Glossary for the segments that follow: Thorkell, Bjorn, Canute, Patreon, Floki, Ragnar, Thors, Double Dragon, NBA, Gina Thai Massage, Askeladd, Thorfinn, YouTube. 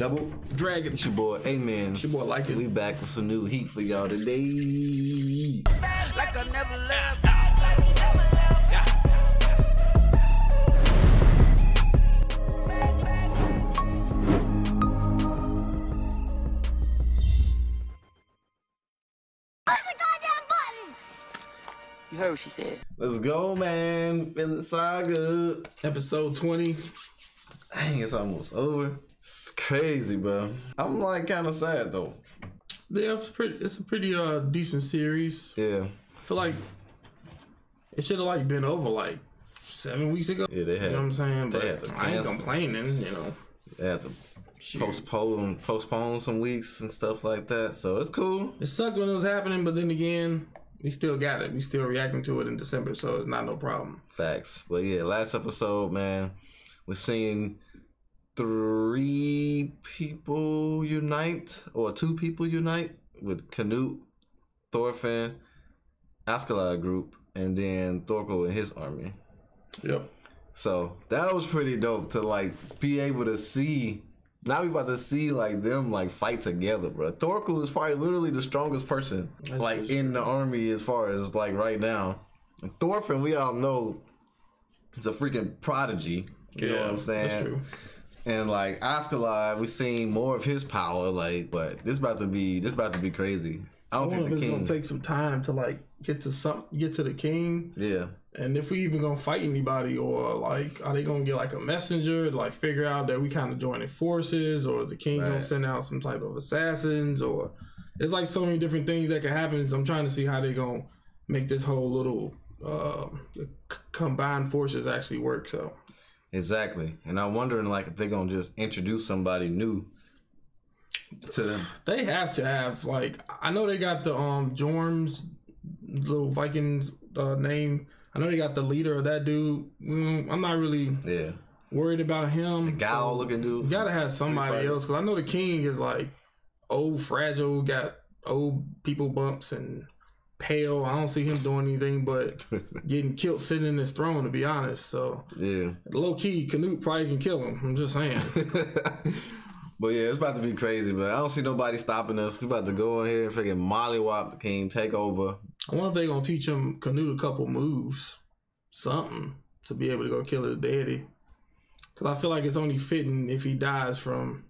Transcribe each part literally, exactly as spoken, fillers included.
Double Dragon. It's your boy A-Man. It's your boy Like It. We back with some new heat for y'all today. Like I never left. You heard what she said. Let's go, man. Feeling saga. Episode twenty. Dang, it's almost over. It's crazy, bro. I'm like kind of sad though. Yeah, it's pretty. It's a pretty uh decent series. Yeah. I feel like it should have like been over like seven weeks ago. Yeah, they had. You know what I'm saying? They had to I ain't complaining. You know. They had to Shoot. postpone, postpone some weeks and stuff like that. So it's cool. It sucked when it was happening, but then again, we still got it. We still reacting to it in December, so it's not no problem. Facts. But yeah, last episode, man, we're seeing three people unite, or two people unite with Canute, Thorfinn, Askeladd group, and then Thorkell and his army. Yep. So that was pretty dope to like be able to see. Now we about to see like them like fight together, bro. Thorkell is probably literally the strongest person That's like true. in the army as far as like right now. And Thorfinn, we all know, is a freaking prodigy. You yeah, know what I'm saying? That's true. And like Askeladd, we seen more of his power. Like, but this about to be this about to be crazy. I don't I think the king. It's gonna take some time to like get to some get to the king. Yeah. And if we even gonna fight anybody, or like, are they gonna get like a messenger to like figure out that we kind of joining forces, or is the king right. gonna send out some type of assassins, or it's like so many different things that can happen. So I'm trying to see how they gonna make this whole little uh, combined forces actually work. So exactly, and I'm wondering like if they're gonna just introduce somebody new to them. They have to have like I know they got the um Jorm's little Vikings uh, name. I know they got the leader of that dude. I'm not really yeah. worried about him. The gal so looking dude. You gotta have somebody else, because I know the king is like old, fragile, got old people bumps and pale. I don't see him doing anything but getting killed sitting in his throne, to be honest. So yeah, low key, Canute probably can kill him. I'm just saying. But yeah, it's about to be crazy, but I don't see nobody stopping us. We're about to go in here and freaking mollywop the king, take over. I wonder if they're going to teach him Canute a couple moves, something, to be able to go kill his daddy. Because I feel like it's only fitting if he dies from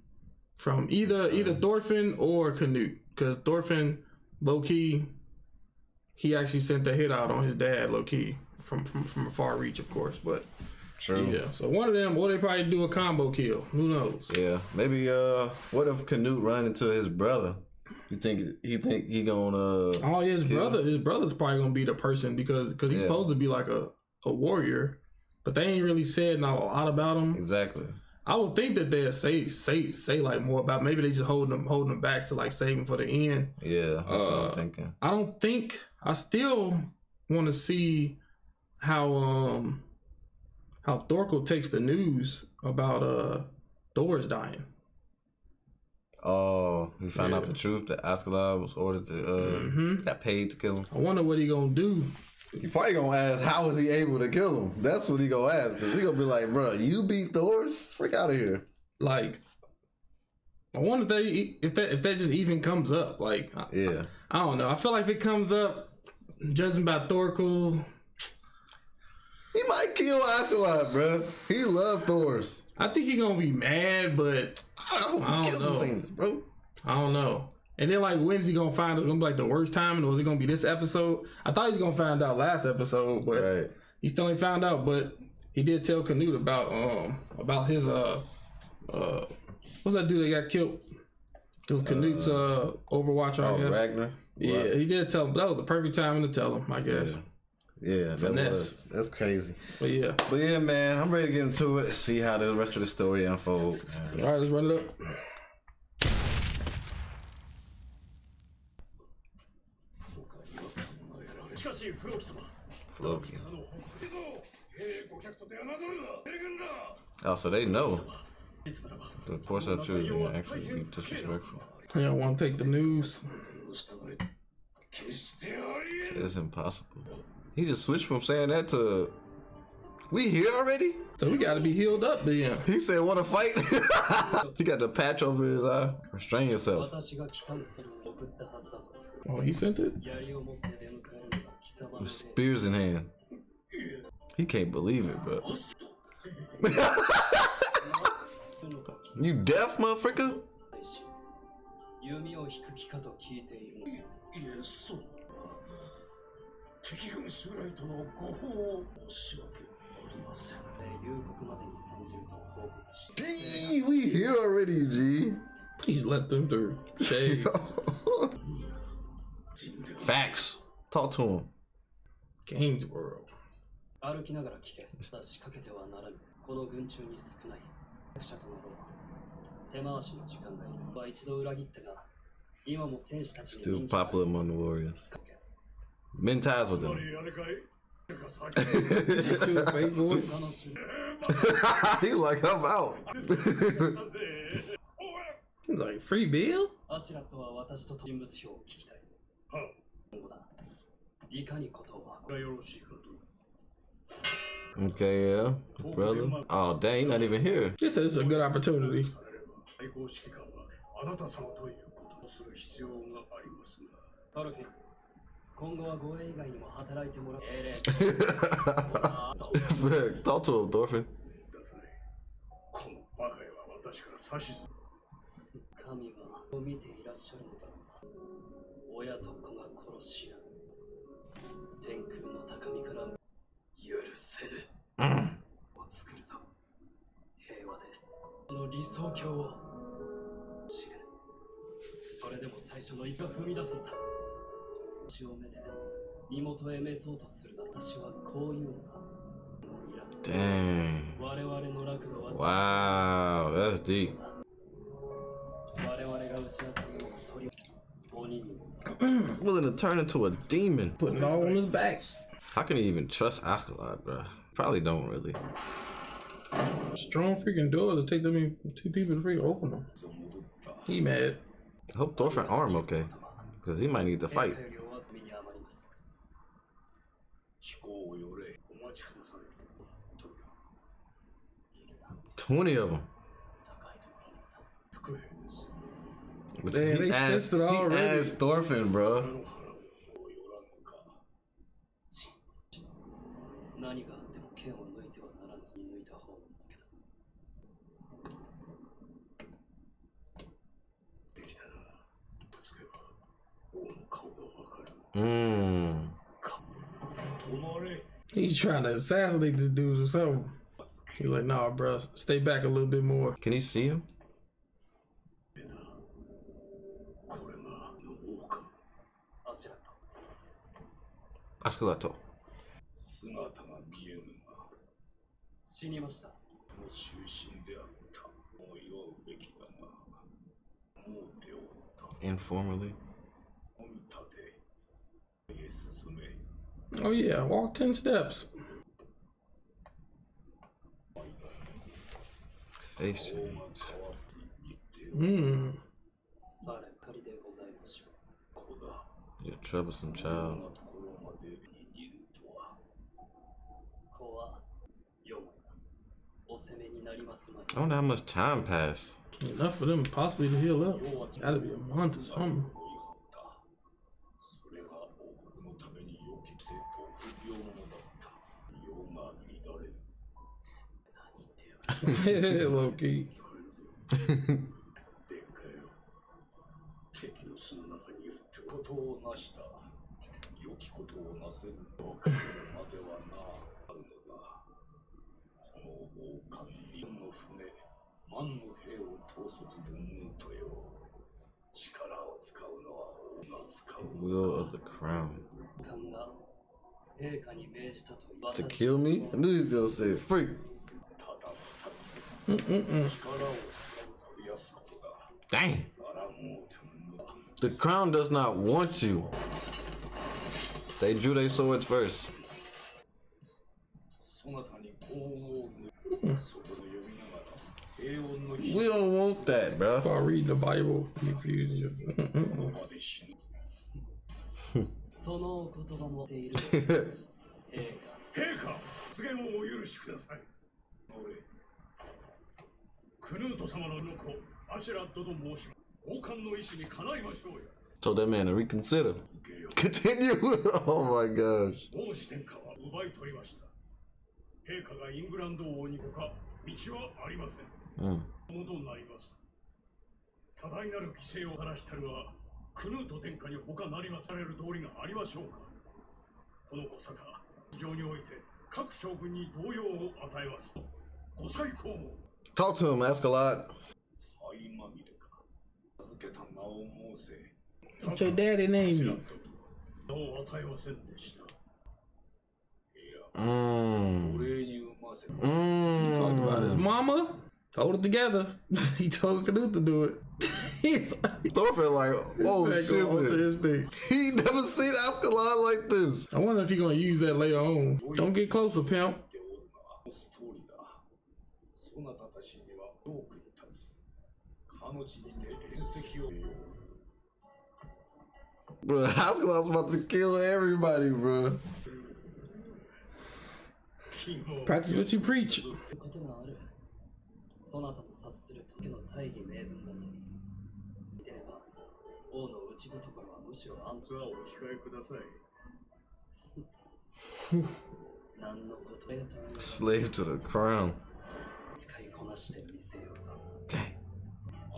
from either either Thorfinn or Canute. Because Thorfinn, low-key, he actually sent the hit out on his dad, low-key, from, from, from a far reach, of course. But True. yeah, so one of them, or they probably do a combo kill. Who knows? Yeah, maybe, uh, what if Canute run into his brother? You think he think he gonna? Uh, oh, his kill? brother, his brother's probably gonna be the person because because he's yeah. supposed to be like a a warrior, but they ain't really said not a lot about him. Exactly. I would think that they'll say say say like more about. Maybe they just holding him holding him back to like save him for the end. Yeah, that's uh, what I'm thinking. I don't think I still want to see how um how Thorkell takes the news about uh Thors dying. Oh, we found yeah. out the truth that Askeladd was ordered to, uh, mm-hmm. got paid to kill him. I wonder what he gonna do. He probably gonna ask, how is he able to kill him? That's what he gonna ask, because he gonna be like, bro, you beat Thors? Freak out of here. Like, I wonder if they, if that, if that just even comes up. Like, yeah. I, I don't know. I feel like if it comes up, judging by Thorkell, he might kill Askeladd, bro. He loved Thors. I think he gonna be mad, but I don't, I don't know, things, bro. I don't know. And then like, when's he gonna find out? Gonna be like the worst time, or is it gonna be this episode? I thought he was gonna find out last episode, but right. he still ain't found out. But he did tell Canute about um about his uh uh what's that dude that got killed? It was Canute's uh, uh Overwatcher, oh, I guess. Ragnar. Yeah, right. He did tell him. That was the perfect time to tell him, I guess. Yeah. Yeah, that was, that's crazy. But yeah, but yeah, man, I'm ready to get into it. See how the rest of the story unfolds. All right, let's run it up. Floki. Oh, so they know. The course I choose is actually disrespectful. Yeah, I want to take the news. It's impossible. He just switched from saying that to We here already? So we gotta be healed up then. He said, wanna fight? He got the patch over his eye. Restrain yourself. Oh, he sent it? With spears in hand. He can't believe it, bro. You deaf, motherfucker? Gee, we here already, G. He's let them through. Shade. Facts. Talk to him. Games world. Still popular among the warriors. Mend ties with them. He's like, I'm out. He's like, free bill? Okay, yeah. Brother. Oh, dang, not even here. This is a good opportunity. Talk to him, Thorfinn. Mm. Dang. Wow, that's deep. Willing to turn into a demon. Putting it all on his back. How can he even trust Askeladd, bro? Probably don't really. Strong freaking door to take them two people to freaking open them. He mad. I hope Thorfinn arm okay, because he might need to fight. Twenty of them. Which Damn, he they asked, it already. He asked Thorfinn, bro. Mm. He's trying to assassinate this dude or something. He's like, nah, bro, stay back a little bit more. Can he see him? Askeladd. Informally. Oh yeah, walk ten steps. Face change. Mm. You're a troublesome child. I don't know how much time passed. Enough for them possibly to heal up. Gotta be a month or something. Low-key. Will of the Crown. To kill me? I knew he was gonna say freak. Mm -mm -mm. Dang. The crown does not want you. They drew their swords first. Mm. We don't want that, bro. If I read the Bible, confuse you. Mm -mm -mm. Told that man to reconsider. Continue. Oh my gosh. Mm. Talk to him, Askeladd. What's your daddy name? Mm. Mm. He talked about his mama. Hold it together. He told Canute to do it. He's Thorfinn like, oh shit. He never seen Askeladd like this. I wonder if he's gonna use that later on. Don't get closer, pimp. Bro, Askeladd's about to kill everybody, bro. Practice what you preach. Slave to the crown. Dang. I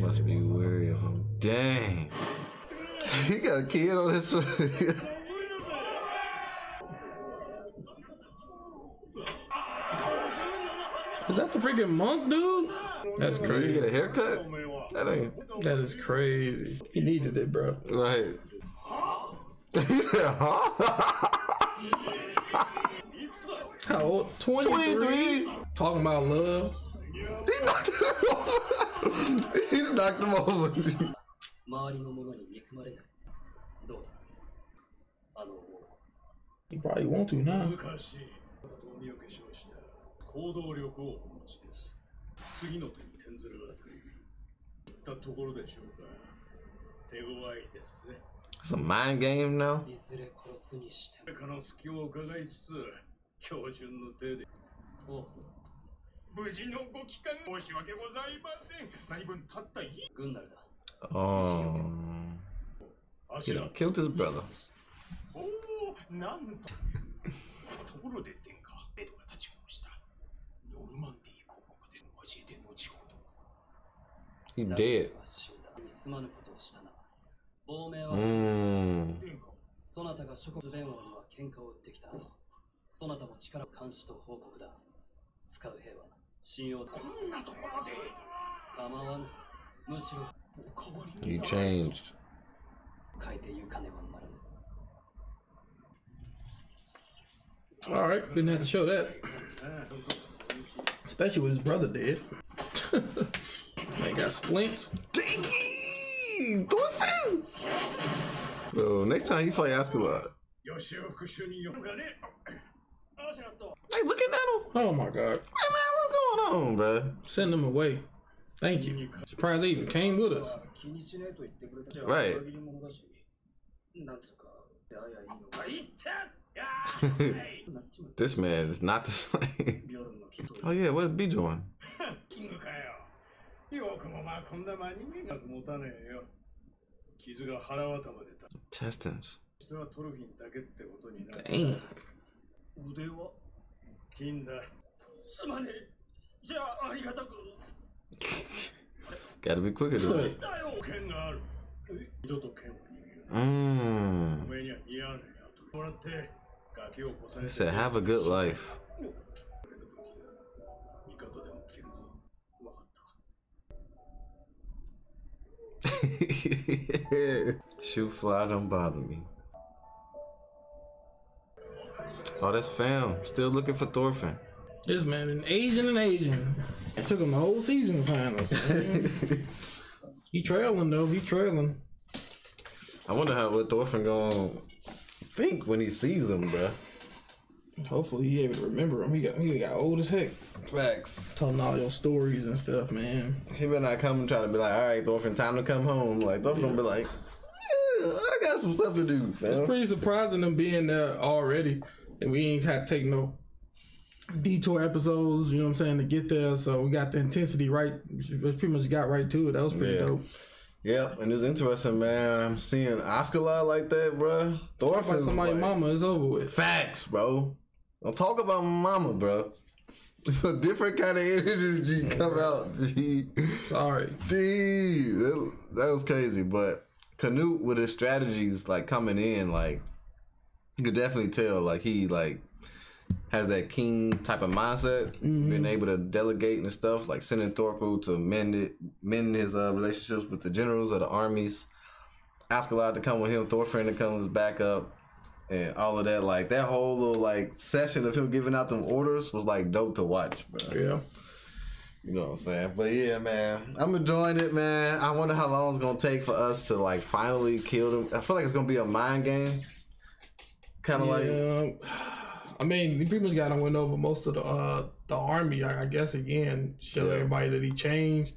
must be wary of him. Dang. He got a kid on his face. Is that the freaking monk, dude? That's crazy. You get a haircut? That ain't. That is crazy. He needed it, bro. Right. How old? twenty-three? Talking about love. He knocked him over. He knocked him over. He probably want to now. It's a mind game now. Oh, he done killed his brother. He dead. Mm. He changed. All right, didn't have to show that. Especially with his brother dead. They got splints. Dang! Thorfinn! Bro, next time you fight Askeladd. Hey, look at that one. Oh my god. Hey man, what's going on, bro? Send them away. Thank you. Surprised they even came with us. Right. This man is not the same. Oh yeah, what's B doing? Intestines. Dang. Gotta be quicker than that. Mm. He said, have a good life. Shoot fly, don't bother me. Oh, that's fam. Still looking for Thorfinn. This man an Asian and Asian. It took him the whole season to find us. He trailing though. He trailing. I wonder how what Thorfinn gonna think when he sees him, bro. Hopefully he able to remember him. He got he got old as heck. Facts. Telling all your stories and stuff, man. He better not come and try to be like, all right, Thorfinn, time to come home. Like Thorfinn yeah. gonna be like, I got some stuff to do, fam. It's pretty surprising them being there already. And we ain't had to take no detour episodes, you know what I'm saying, to get there. So we got the intensity right. We pretty much got right to it. That was pretty yeah. dope. Yep, and it's interesting, man. I'm seeing Askeladd like that, bro. Thorfinn like somebody's like, mama is over with. Facts, bro. Don't talk about my mama, bro. A different kind of energy come out, G. Sorry. Dude, that, that was crazy. But Canute with his strategies, like, coming in, like, you could definitely tell, like, he, like, has that king type of mindset, mm-hmm. being able to delegate and stuff, like sending Thorkell to mend it, mend his uh, relationships with the generals of the armies, Askeladd to come with him, Thorfinn to come as backup, and all of that. Like that whole little like session of him giving out them orders was like dope to watch, bro. Yeah, you know what I'm saying. But yeah, man, I'm enjoying it, man. I wonder how long it's gonna take for us to like finally kill them. I feel like it's gonna be a mind game, kind of yeah. like. I mean, he pretty much got him win over most of the uh, the army, I guess, again. Show yeah. everybody that he changed.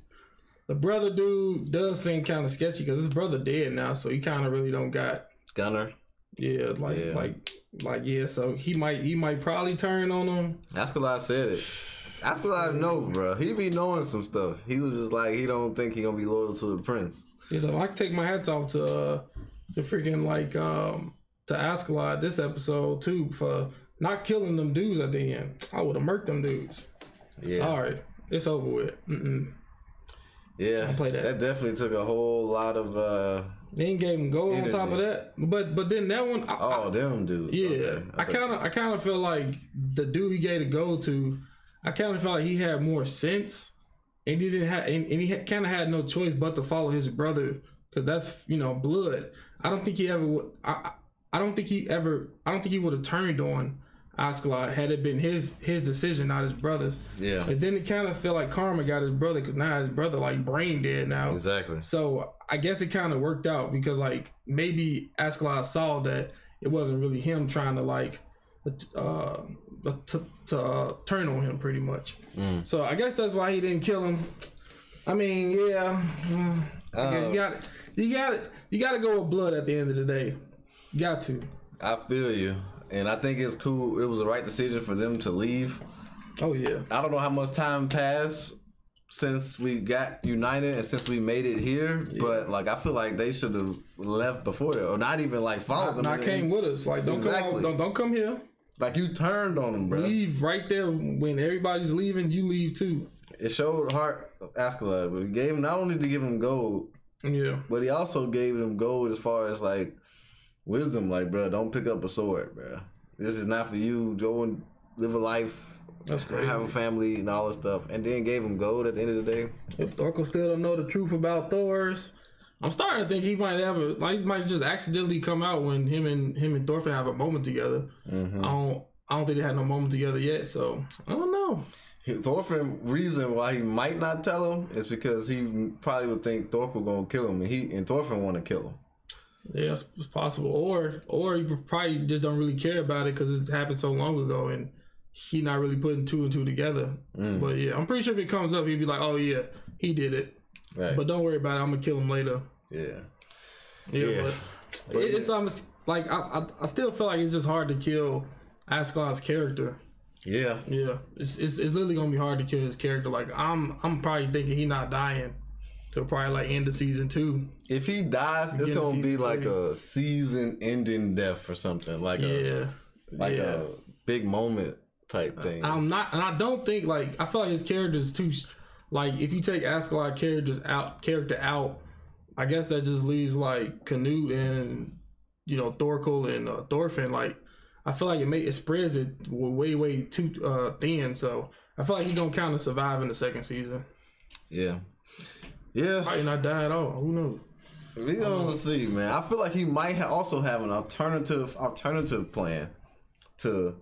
The brother dude does seem kind of sketchy because his brother dead now, so he kind of really don't got... Gunner. Yeah, like, yeah. like, like, yeah, so he might he might probably turn on him. Askeladd said it. Askeladd know, bro. He be knowing some stuff. He was just like, he don't think he gonna be loyal to the prince. He's like, I can take my hats off to uh, the freaking, like, um, to Askeladd this episode, too, for... Not killing them dudes at the end. I would have murked them dudes. Yeah. Sorry. It's over with. Mm-mm. Yeah. Play that. That definitely took a whole lot of uh Then gave him gold energy. On top of that. But but then that one I, Oh I, them dudes. Yeah. Okay. I, I kinda I kinda feel like the dude he gave the gold to, I kinda felt like he had more sense. And he didn't have and, and he had, kinda had no choice but to follow his brother, because that's, you know, blood. I don't think he ever would I I don't think he ever I don't think he would have turned on Askeladd had it been his his decision, not his brother's. Yeah. But then it kind of felt like karma got his brother, because now his brother like brain dead now. Exactly. So I guess it kind of worked out, because like maybe Askeladd saw that it wasn't really him trying to like uh to, to uh, turn on him pretty much. Mm. So I guess that's why he didn't kill him. I mean, yeah. I um, you got you got it. You got to go with blood at the end of the day. You got to. I feel you. And I think it's cool. It was the right decision for them to leave. Oh, yeah. I don't know how much time passed since we got united and since we made it here. Yeah. But, like, I feel like they should have left before that. Or not even, like, followed them. I came with us. Like, don't, exactly. come out, don't, don't come here. Like, you turned on them, bro. Leave right there. When everybody's leaving, you leave, too. It showed heart of Askeladd. But he gave him, not only did he give him gold. Yeah. But he also gave him gold as far as, like, wisdom, like, bro, don't pick up a sword, bro. This is not for you. Go and live a life. That's great. Have a family and all this stuff. And then gave him gold at the end of the day. If Thorkell still don't know the truth about Thors, I'm starting to think he might have a, like, he might just accidentally come out when him and him and Thorfinn have a moment together. Mm-hmm. I don't, I don't think they had no moment together yet. So I don't know. Thorfinn reason why he might not tell him is because he probably would think Thorkell gonna kill him, and he and Thorfinn want to kill him. Yeah, it's possible, or or you probably just don't really care about it because it happened so long ago, and he not really putting two and two together. Mm. But yeah, I'm pretty sure if it comes up, he'd be like, "Oh yeah, he did it," right. But don't worry about it. I'm gonna kill him later. Yeah, yeah. yeah. But, but it, it's almost like I, I I still feel like it's just hard to kill Askeladd's character. Yeah, yeah. It's, it's it's literally gonna be hard to kill his character. Like I'm I'm probably thinking he not dying. So probably like end of season two. If he dies, it's gonna be like a season ending death or something. Like yeah. a like yeah. a big moment type thing. I'm not and I don't think like I feel like his character is too like if you take Askeladd characters out character out, I guess that just leaves like Canute and you know, Thorkell and uh, Thorfinn. Like I feel like it may it spreads it way, way too uh thin. So I feel like he's gonna kinda survive in the second season. Yeah. Yeah, might not die at all. Who knows? We gonna see, man. I feel like he might ha also have an alternative alternative plan to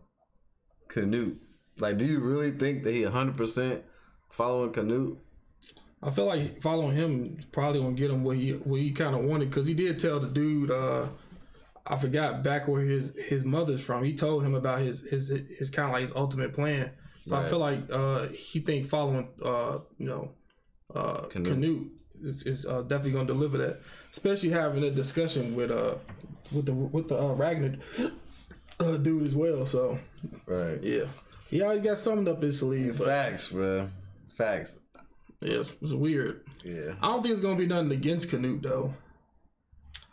Canute. Like, do you really think that he one hundred percent following Canute? I feel like following him probably gonna get him what he what he kind of wanted, because he did tell the dude. Uh, I forgot back where his his mother's from. He told him about his his his kind of like his ultimate plan. So right. I feel like uh, he think following uh, you know. Uh, Canute. Canute is, is uh, definitely gonna deliver that. Especially having a discussion with uh with the with the uh, Ragnar uh, dude as well. So right, yeah, he always got something up his sleeve. But, facts, bro. Facts. Yeah, it's, it's weird. Yeah, I don't think it's gonna be nothing against Canute though.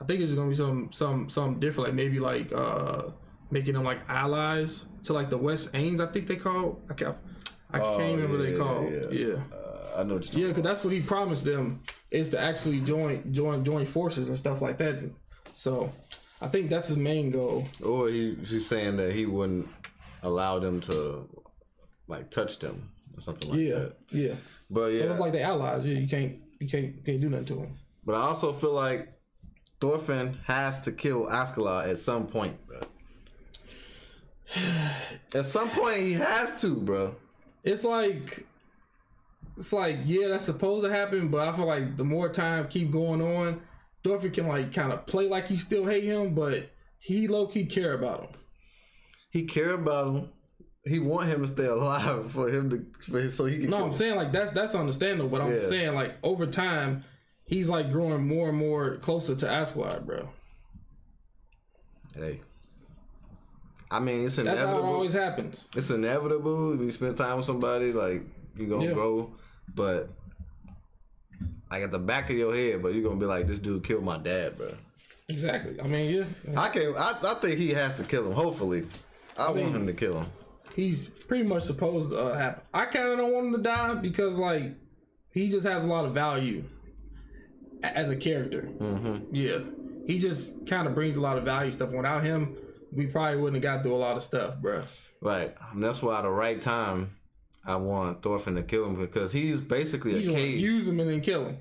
I think it's gonna be some some some different, like maybe like uh making them like allies to like the West Ains, I think they call. I can't, I can't oh, remember yeah, what they call. Yeah, yeah. Uh, I know. What you're yeah, because that's what he promised them, is to actually join join join forces and stuff like that. So I think that's his main goal. Or he, he's saying that he wouldn't allow them to like touch them or something like yeah, that. Yeah, yeah. But yeah, so it's like the allies. Yeah, you can't you can't can't do nothing to them. But I also feel like Thorfinn has to kill Askeladd at some point, bro. At some point, he has to, bro. It's like, it's like, yeah, that's supposed to happen, but I feel like the more time keep going on, Thorfinn can like kind of play like he still hate him, but he low key care about him. He care about him. He want him to stay alive for him to, for his, so he can. No, I'm him. saying like that's that's understandable, but I'm yeah. saying like over time, he's like growing more and more closer to Askeladd, bro. Hey, I mean, it's inevitable. That's how it always happens. It's inevitable. If you spend time with somebody, like you're gonna yeah. grow, but like at the back of your head, but you're gonna be like, this dude killed my dad, bro. Exactly. I mean, yeah. I can't. I, I think he has to kill him. Hopefully, I, I want mean, him to kill him. He's pretty much supposed to uh, happen. I kind of don't want him to die because like he just has a lot of value as a character. Mm-hmm. Yeah, he just kind of brings a lot of value stuff. Without him, we probably wouldn't have got through a lot of stuff, bro. Right, and that's why at the right time I want Thorfinn to kill him, because he's basically he's a cage. Use him and then kill him.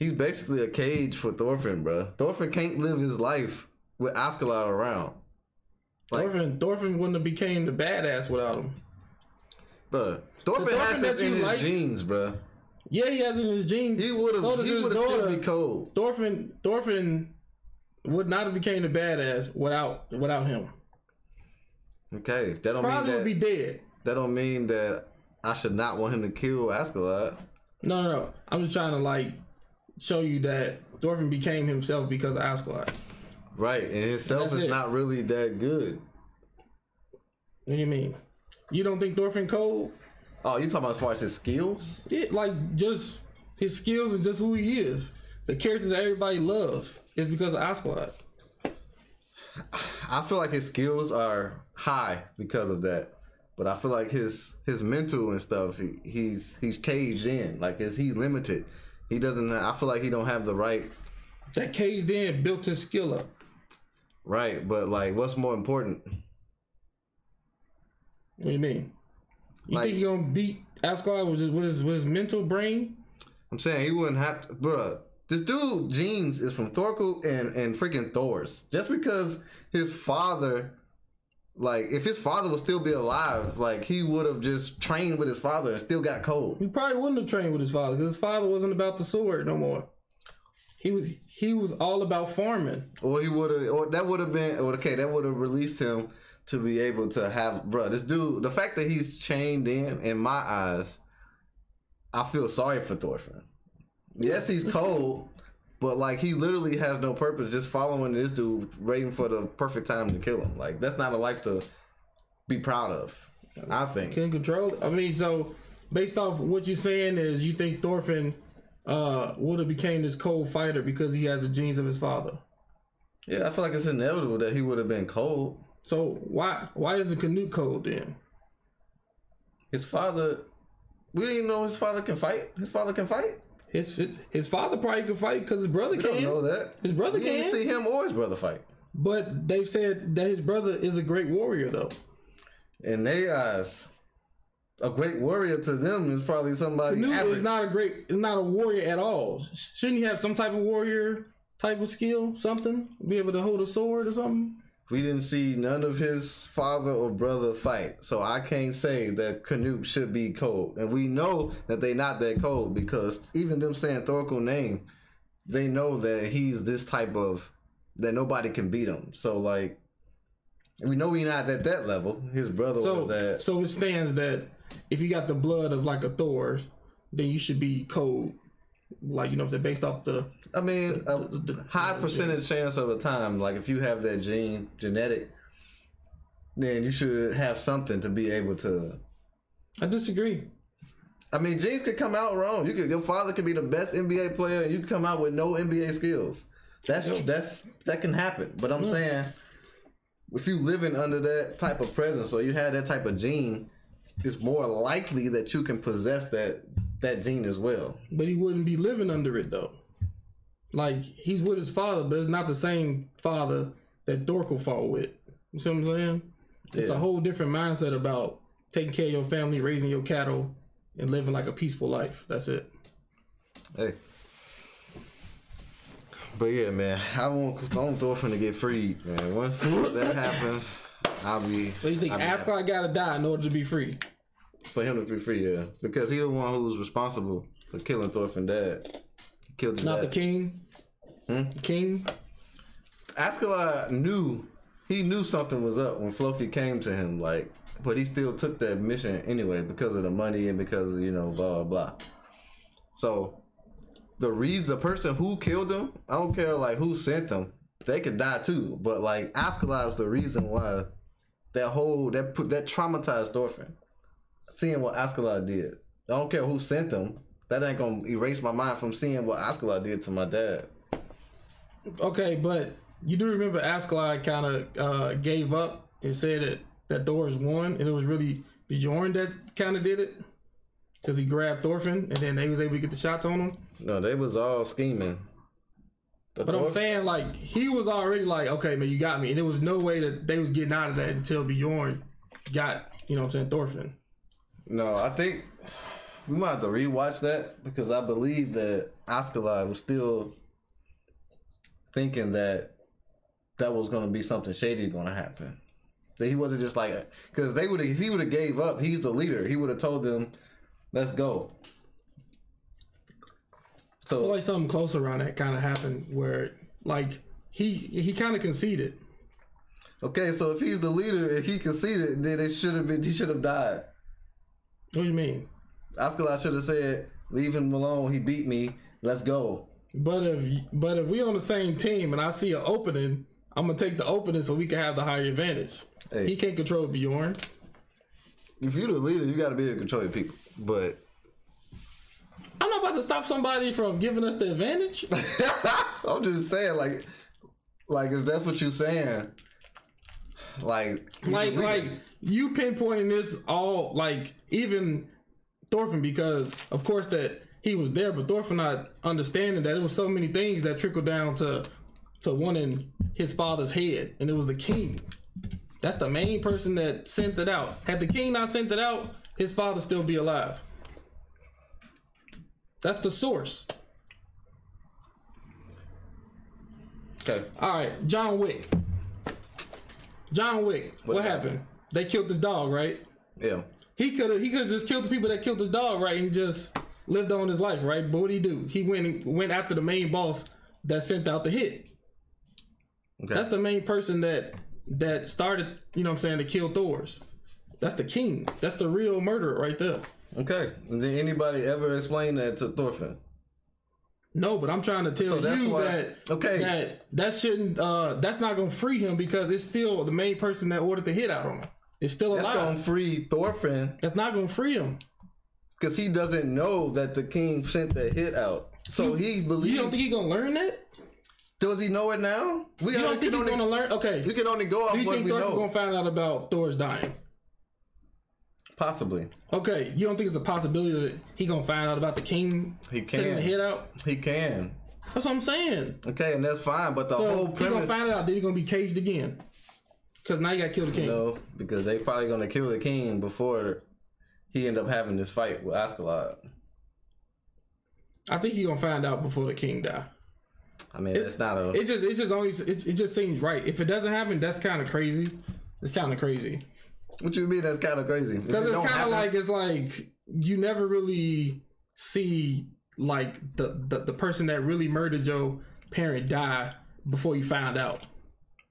He's basically a cage for Thorfinn, bro. Thorfinn can't live his life with Askeladd around. Like, Thorfinn, Thorfinn wouldn't have became the badass without him, bro. Thorfinn, Thorfinn has this in his like genes, bro. Yeah, he has it in his genes. He would have so still be cold. Thorfinn, Thorfinn would not have became a badass without without him. Okay, that don't probably mean that, would be dead. That don't mean that I should not want him to kill Askeladd. No, no, no. I'm just trying to like show you that Thorfinn became himself because of Askeladd. Right, and himself is it. not really that good. What do you mean? You don't think Thorfinn cold? Oh, you talking about as far as his skills? Yeah, like just his skills and just who he is. The character that everybody loves is because of Askeladd. I feel like his skills are high because of that, but I feel like his his mental and stuff, he, he's he's caged in. Like his, he's limited. He doesn't. I feel like he don't have the right. That caged in built his skill up. Right, but like, what's more important? What do you mean? You like, think he gonna beat Askeladd with his, with, his, with his mental brain? I'm saying he wouldn't have to, bruh. This dude, genes, is from Thorkell and, and freaking Thors. Just because his father, like, if his father would still be alive, like, he would have just trained with his father and still got cold. He probably wouldn't have trained with his father because his father wasn't about the sword no more. He was he was all about farming. Or he would have, or that would have been, okay, that would have released him to be able to have, bro, this dude, the fact that he's chained in, in my eyes, I feel sorry for Thorfinn. Yes, he's cold, but like he literally has no purpose, just following this dude, waiting for the perfect time to kill him. Like that's not a life to be proud of, I think. Can control it. I mean, so based off what you're saying is you think Thorfinn uh, would have became this cold fighter because he has the genes of his father. Yeah, I feel like it's inevitable that he would have been cold. So why why is the Canute cold then? His father, we didn't know his father can fight. His father can fight. His his, his father probably could fight because his brother we can. Don't know that his brother we can. Didn't see him or his brother fight. But they said that his brother is a great warrior though. In their eyes, a great warrior to them is probably somebody. Canute is not a great, is not a warrior at all. Shouldn't he have some type of warrior type of skill, something, be able to hold a sword or something? We didn't see none of his father or brother fight, so I can't say that Canute should be cold. And we know that they not that cold because even them saying Thorkell name, they know that he's this type of, that nobody can beat him. So like, we know we not at that level. His brother so, was that. So it stands that if you got the blood of like a Thors, then you should be cold. Like, you know, if they're based off the... I mean, the, a the, the, high the, percentage the, chance of a time, like, if you have that gene, genetic, then you should have something to be able to... I disagree. I mean, genes could come out wrong. You could, your father could be the best N B A player, and you could come out with no N B A skills. That's yeah. that's that can happen. But I'm yeah. saying, if you living under that type of presence, or you have that type of gene, it's more likely that you can possess that that gene as well. But he wouldn't be living under it though. Like, he's with his father, but it's not the same father that Thorkell fought with. You see what I'm saying? It's yeah. a whole different mindset about taking care of your family, raising your cattle, and living like a peaceful life. That's it. Hey. But yeah, man, I want I want Thorfinn to get freed, man. Once that happens, I'll be. So you think Askeladd gotta die in order to be free? For him to be free, yeah, because he's the one who's responsible for killing Thorfinn's dad. He killed his Not dad. the king. Hmm? The king. Askeladd knew he knew something was up when Floki came to him, like, but he still took that mission anyway because of the money and because of, you know, blah blah. So. The reason, the person who killed him, I don't care like who sent them, they could die too. But like Askeladd was the reason why that whole that put that traumatized Thorfinn. Seeing what Askeladd did, I don't care who sent them. That ain't gonna erase my mind from seeing what Askeladd did to my dad. Okay, but you do remember Askeladd kind of uh, gave up and said that that Thors won, and it was really Bjorn that kind of did it. Because he grabbed Thorfinn, and then they was able to get the shots on him? No, they was all scheming. The but Thorfinn? I'm saying, like, he was already like, okay, man, you got me. And there was no way that they was getting out of that until Bjorn got, you know what I'm saying, Thorfinn. No, I think we might have to rewatch that because I believe that Askeladd was still thinking that that was going to be something shady going to happen. That he wasn't just like, because they would if he would have gave up, he's the leader. He would have told them, let's go. So I feel like something close around that kind of happened where like he he kind of conceded. Okay, so if he's the leader and he conceded, then it should have been he should have died. What do you mean? Askeladd should have said, leave him alone, he beat me, let's go. But if but if we on the same team and I see an opening, I'm gonna take the opening so we can have the higher advantage. Hey. He can't control Bjorn. If you're the leader, you gotta be able to control your people. But I'm not about to stop somebody from giving us the advantage. I'm just saying, like, like if that's what you're saying, like, like, like can... you pinpointing this all, like, even Thorfinn, because of course that he was there, but Thorfinn not understanding that it was so many things that trickled down to to one in his father's head, and it was the king. That's the main person that sent it out. Had the king not sent it out, his father still be alive. That's the source. Okay. All right, John Wick. John Wick. What, what happened? happened? They killed this dog, right? Yeah. He could have. He could have just killed the people that killed this dog, right, and just lived on his life, right? But what did he do? He went and went after the main boss that sent out the hit. Okay. That's the main person that that started. You know what I'm saying? To kill Thors. That's the king. That's the real murderer right there. Okay. Did anybody ever explain that to Thorfinn? No, but I'm trying to tell so you why, that okay that that shouldn't uh, that's not gonna free him because it's still the main person that ordered the hit out on him. It's still alive. That's gonna free Thorfinn. That's not gonna free him because he doesn't know that the king sent the hit out. So you, he believes. You don't think he's gonna learn that? Does he know it now? We you don't think he's only, gonna learn? Okay. You can only go off what we know. Do you think Thorfinn's gonna find out about Thor's dying? Possibly. Okay, you don't think it's a possibility that he gonna find out about the king he can. sending the hit out? He can. That's what I'm saying. Okay, and that's fine, but the so whole premise... So, he gonna find out, then he gonna be caged again. Because now you gotta kill the king. No, because they probably gonna kill the king before he end up having this fight with Askeladd. I think he gonna find out before the king die. I mean, it, it's not a... It just, it just, only, it, it just seems right. If it doesn't happen, that's kind of crazy. It's kind of crazy. What you mean that's kind of crazy? Because it's kind of like, it's like, you never really see, like, the, the, the person that really murdered your parent die before you find out.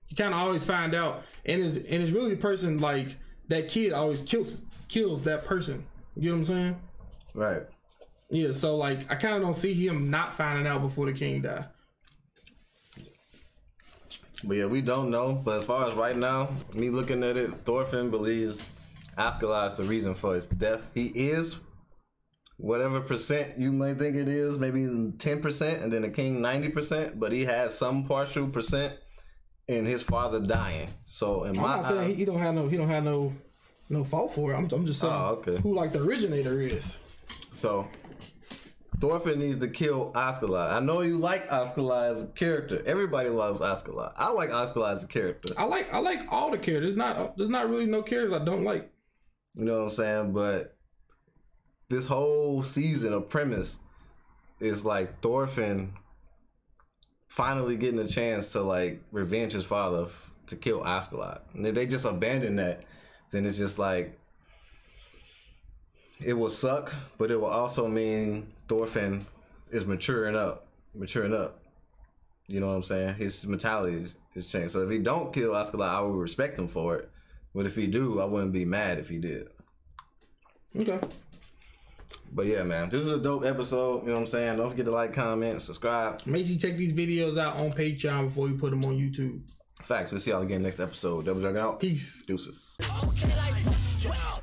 You kind of always find out. And it's, and it's really the person, like, that kid always kills kills that person. You know what I'm saying? Right. Yeah, so like I kind of don't see him not finding out before the king died. But yeah, we don't know. But as far as right now, me looking at it, Thorfinn believes Askeladd is the reason for his death. He is whatever percent you might think it is, maybe ten percent, and then the king ninety percent, but he has some partial percent in his father dying. So in I'm my not saying eye, he don't have no he don't have no no fault for it. I'm, I'm just saying oh, okay. who like the originator is. So Thorfinn needs to kill Askeladd. I know you like Askeladd as a character. Everybody loves Askeladd. I like Askeladd as a character. I like I like all the characters. There's not there's not really no characters I don't like. You know what I'm saying? But this whole season of premise is like Thorfinn finally getting a chance to like revenge his father to kill Askeladd. And if they just abandon that, then it's just like it will suck, but it will also mean Thorfinn is maturing up, maturing up. You know what I'm saying? His mentality is, is changed. So if he don't kill Askeladd, I would respect him for it. But if he do, I wouldn't be mad if he did. Okay. But yeah, man, this is a dope episode. You know what I'm saying? Don't forget to like, comment, subscribe. Make sure you check these videos out on Patreon before you put them on YouTube. Facts. We'll see y'all again next episode. Double Dragon out. Peace. Deuces. Okay, like,